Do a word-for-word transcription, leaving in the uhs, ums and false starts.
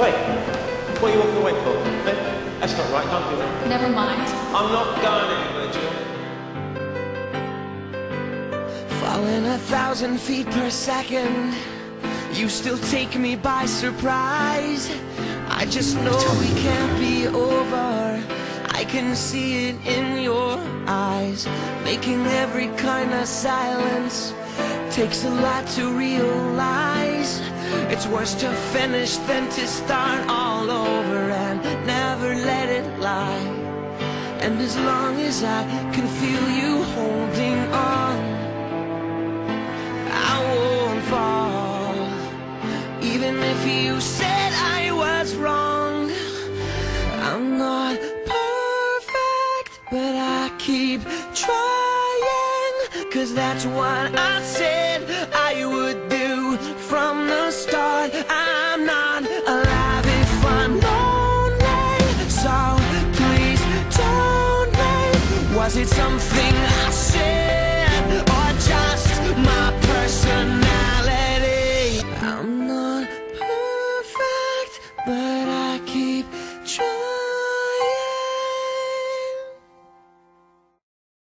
Wait, what are you walking away for? No, that's not right, can't do that. Never mind. I'm not going anywhere, Jill. Falling a thousand feet per second, you still take me by surprise. I just know we can't be over. I can see it in your eyes. Making every kind of silence takes a lot to realize. It's worse to finish than to start all over and never let it lie. And as long as I can feel you holding on, I won't fall. Even if you said I was wrong, I'm not perfect, but I keep trying, 'cause that's what I said I would do. From the start, I'm not alive if I'm lonely, so please don't leave. Was it something I said, or just my personality? I'm not perfect, but